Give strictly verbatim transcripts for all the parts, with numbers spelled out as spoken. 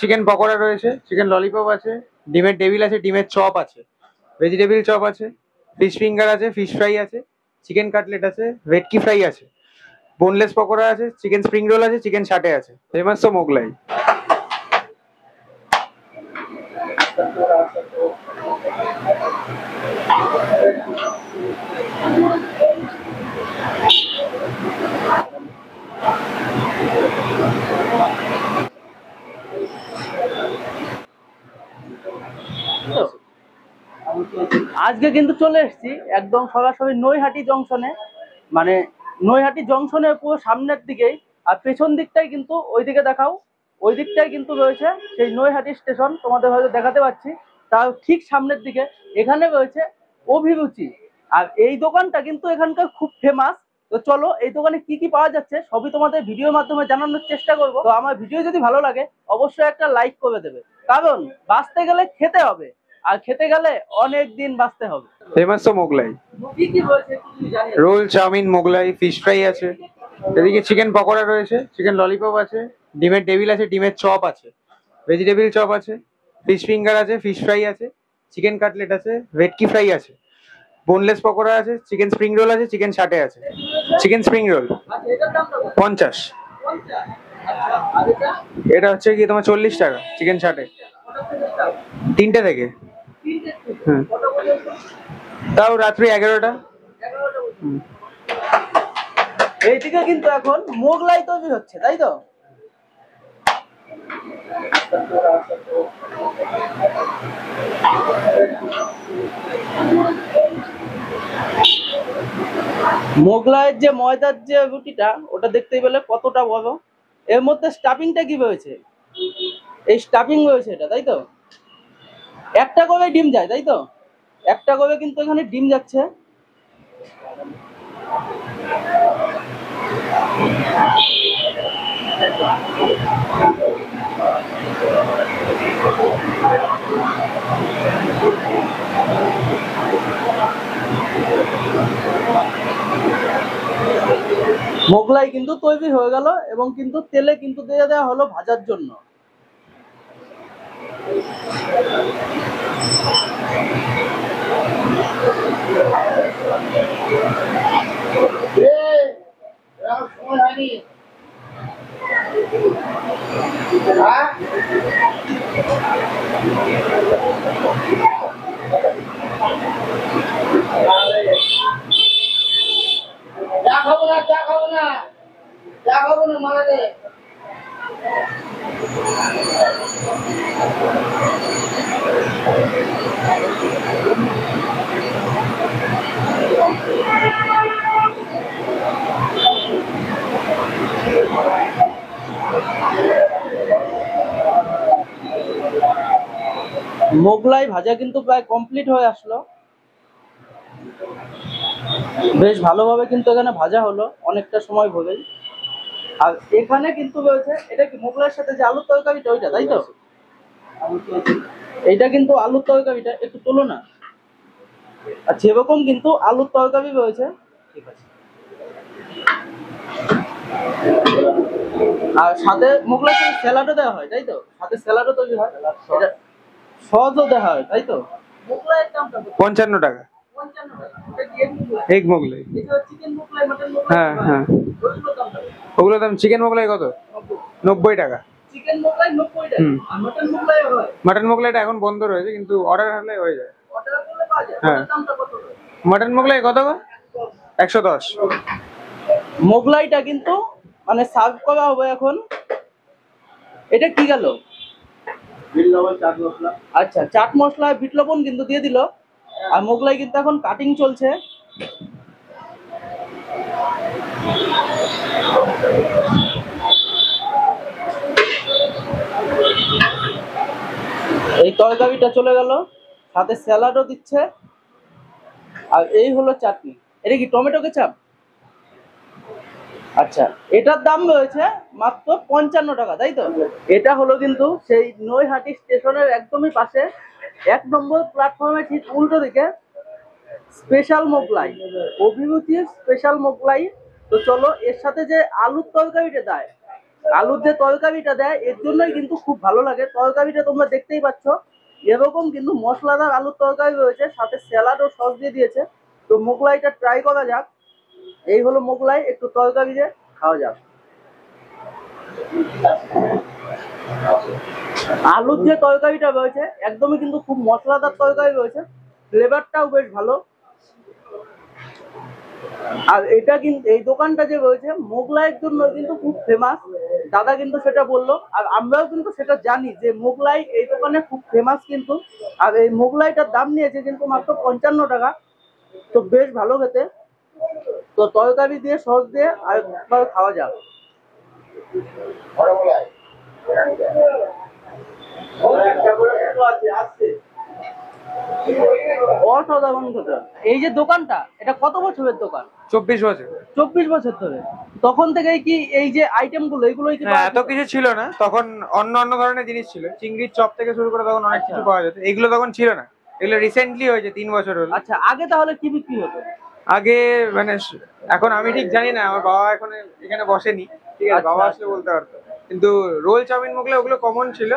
Chicken pakora রয়েছে, chicken lollipop আছে, ডিমের টেবিল আছে, ডিমের চপ আছে, ভেজিটেবিল চপ আছে, ফিশ ফিঙ্গার আছে, ফিশ ফ্রাই আছে, চিকেন কাটলেট আছে, ভেটকি ফ্রাই আছে, বোনলেস পকোড়া আছে, চিকেন স্প্রিং রোল আছে, চিকেন শাটে আছে। ফেমাস তো মোগলাই। আজকে কিন্তু চলে এসেছি একদম সরাসরি নৈহাটি জংশনে, মানে নৈহাটি জংশনের পুরো সামনের দিকেই, আর পেছন দিকটাই কিন্তু ওইদিকে দেখাও, ওই দিকটাই কিন্তু রয়েছে সেই নৈহাটি স্টেশন, তোমাদের হয়তো দেখাতে পাচ্ছি। তার ঠিক সামনের দিকে এখানে রয়েছে অভিরুচি, আর এই দোকানটা কিন্তু এখানকার খুব ফেমাস। তো চলো এই দোকানে কি কি পাওয়া যাচ্ছে সবই তোমাদের ভিডিওর মাধ্যমে জানানোর চেষ্টা করবো। তো আমার ভিডিও যদি ভালো লাগে অবশ্যই একটা লাইক করে দেবে, কারণ বাঁচতে গেলে খেতে হবে, আর খেতে গেলে অনেক দিন বাঁচতে হবে। ফেমাস তো Mughlai, roll, chow mein, Mughlai, fish fry আছে, এদিকে চিকেন পকোড়া রয়েছে, চিকেন ললিপপ আছে, ডিমের টেবিল আছে, ডিমের চপ আছে, ভেজিটেবিল চপ আছে, ফিশ ফিঙ্গার আছে, ফিশ ফ্রাই আছে, চিকেন কাটলেট আছে, ভেটকি ফ্রাই আছে, বোনলেস পকোড়া আছে, চিকেন স্প্রিং রোল আছে, চিকেন শাটে আছে। চিকেন স্প্রিং রোল পঞ্চাশ, এটা হচ্ছে কি তোমার চল্লিশ টাকা চিকেন শাটে, তিনটে থেকে তাও রাত্রি এগারোটা। এইদিকে কিন্তু এখন মোগলাই তৈরি হচ্ছে, তাই তো? মোগলাইয়ের যে ময়দার যে রুটিটা, ওটা দেখতেই পেলে কতটা বড়, এর মধ্যে স্টাফিংটা কি রয়েছে, এই স্টাফিং রয়েছে এটা, তাই তো? একটা করে ডিম যায়, তাই তো? একটা করে কিন্তু এখানে ডিম যাচ্ছে। মোগলাই কিন্তু তৈরি হয়ে গেল, এবং কিন্তু তেলে কিন্তু দিয়ে দেওয়া হলো ভাজার জন্য। খাবো না, চা খাবো না, চা খাবো না, মারা যায়। মোগলাই ভাজা কিন্তু প্রায় কমপ্লিট হয়ে আসলো, বেশ ভালোভাবে কিন্তু এখানে ভাজা হলো অনেকটা সময় ধরেই। আর এখানে কিন্তু রয়েছে, এটা কি মোগলাইয়ের সাথে যে আলুর তরকারিটা, ওইটা, তাই তো? এইটা কিন্তু আলুর তরকারিটা, একটু তোলো না। আচ্ছা, এরকম কিন্তু আলুর তরকারি রয়েছে, ঠিক আছে। আর সাথে মোগলাই স্যালাডও দেওয়া হয়, তাই তো? সাথে স্যালাডও তৈরি হয়, এটা সসও দেওয়া হয়, তাই তো? মোগলাইয়ের দামটা পঞ্চান্ন টাকা। এক মোগলাই, হ্যাঁ হ্যাঁ, ওগুলোর দাম। চিকেন মোগলাই কত? নব্বই টাকা। মটন মোগলাইটা এখন বন্ধ রয়েছে, কিন্তু অর্ডার হলে হয়ে যায়। হ্যাঁ, মটন মোগলাই কত? একশো দশ। মোগলাইটা কিন্তু মানে সার্ভ করা হবে এখন। এটা কি গেল? আচ্ছা, চাট মশলা, বিট লবণ কিন্তু দিয়ে দিল। আর মোগলাই কিন্তু এখন কাটিং চলছে। এই তরকারিটা চলে গেল, সাথে স্যালাডও দিচ্ছে। আর এই হলো চাটনি, এটা কি টমেটো কেচাপ? আচ্ছা, এটার দাম রয়েছে মাত্র পঞ্চান্ন টাকা, তাই তো? এটা হলো কিন্তু সেই নৈহাটি স্টেশনের একদমই পাশে, এক নম্বর প্ল্যাটফর্মে ঠিক উল্টো দিকে স্পেশাল মোগলাই, অভিরুচির স্পেশাল মোগলাই। তো চলো, এর সাথে যে আলুর তরকারিটা দেয়, আলুর যে তরকারিটা দেয় এর জন্যই কিন্তু খুব ভালো লাগে। তরকারিটা তোমরা দেখতেই পাচ্ছ, এরকম কিন্তু মশলাদার আলুর তরকারি রয়েছে, সাথে স্যালাড ও সস দিয়ে দিয়েছে। তো মোগলাইটা ট্রাই করা যাক। এই হলো মোগলাই, একটু তরকারি দিয়ে খাওয়া যাক। আলুর যে তরকারিটা রয়েছে একদমই কিন্তু খুব মশলাদার তরকারি রয়েছে, ফ্লেভারটাও বেশ ভালো। আর এটা কিন্তু এই দোকানটা যে রয়েছে মোগলাইয়ের জন্য কিন্তু খুব ফেমাস, দাদা কিন্তু সেটা বললো, আর আমরাও কিন্তু সেটা জানি যে মোগলাই এই দোকানে খুব ফেমাস কিন্তু। আর এই মোগলাইটার দাম নিয়েছে কিন্তু মাত্র পঞ্চান্ন টাকা, তো বেশ ভালো খেতে। তো তরকারি দিয়ে সস দিয়ে আর খাওয়া যাক। অসাধারণ কথা। এই যে দোকানটা, এটা কত বছরের দোকান? চব্বিশ বছর। চব্বিশ বছর ধরে। তখন থেকে কি এই যে আইটেম গুলো এগুলোই কি? এত কিছু ছিল না তখন, অন্য অন্য ধরনের জিনিস ছিল, চিংড়ির চপ থেকে শুরু করে তখন অনেক কিছু পাওয়া যেত, এগুলো তখন ছিল না, এগুলো রিসেন্টলি হয়েছে, তিন বছর হলো। আচ্ছা, আগে তাহলে কি বিক্রি হতো? আগে মানে এখন আমি ঠিক জানি না, আমার বাবা এখন এখানে বসেনি, ঠিক আছে, বাবা আসলে বলতে পারতো, কিন্তু রোল চাউমিন মোগলাই ওগুলো কমন ছিল,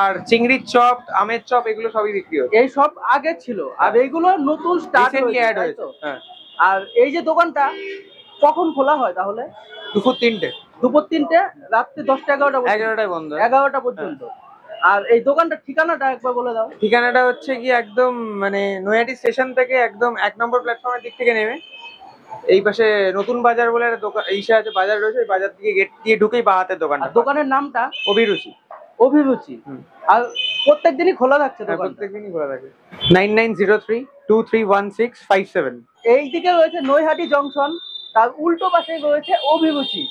আর চিংড়ির চপ আমের চপ এগুলো সবই বিক্রি হতো। এই সব আগে ছিল, আর এইগুলো নতুন স্টার্ট হয়েছে। আর এই যে দোকানটা কখন খোলা হয় তাহলে? দুপুর তিনটে। দুপুর তিনটে রাত্রে দশটা এগারোটা এগারোটায় বন্ধ, এগারোটা পর্যন্ত। আর এই দোকানটার ঠিকানাটা একবার বলে দাও। ঠিকানাটা হচ্ছে কি একদম মানে নৈহাটি স্টেশন থেকে একদম এক নম্বর প্ল্যাটফর্মের দিক থেকে নেমে এই পাশে নতুন বাজার বলে একটা দোকান এইসা আছে, বাজার রয়েছে, ওই বাজার থেকে গেট দিয়ে ঢুকেই বা হাতের দোকান। দোকানের নামটা অভিরুচি। অভিরুচি। আর প্রত্যেকদিনই খোলা থাকছে? প্রত্যেকদিনই খোলা থাকে। Nine nine zero three two three one six five seven. এইদিকে রয়েছে নৈহাটি জংশন, তার উল্টো পাশে রয়েছে অভিরুচি।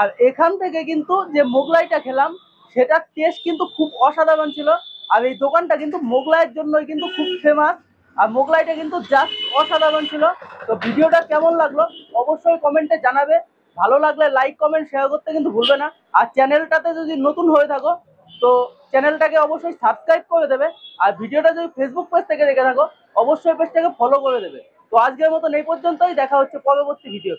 আর এখান থেকে কিন্তু যে মোগলাইটা খেলাম সেটার টেস্ট কিন্তু খুব অসাধারণ ছিল, আর এই দোকানটা কিন্তু মোগলাইয়ের জন্যই কিন্তু খুব ফেমাস, আর মোগলাইটা কিন্তু জাস্ট অসাধারণ ছিল। তো ভিডিওটা কেমন লাগলো অবশ্যই কমেন্টে জানাবে, ভালো লাগলে লাইক কমেন্ট শেয়ার করতে কিন্তু ভুলবে না। আর চ্যানেলটাতে যদি নতুন হয়ে থাকো তো চ্যানেলটাকে অবশ্যই সাবস্ক্রাইব করে দেবে, আর ভিডিওটা যদি ফেসবুক পেজ থেকে দেখে থাকো অবশ্যই পেজটাকে ফলো করে দেবে। তো আজকের মতন এই পর্যন্তই, দেখা হচ্ছে পরবর্তী ভিডিও।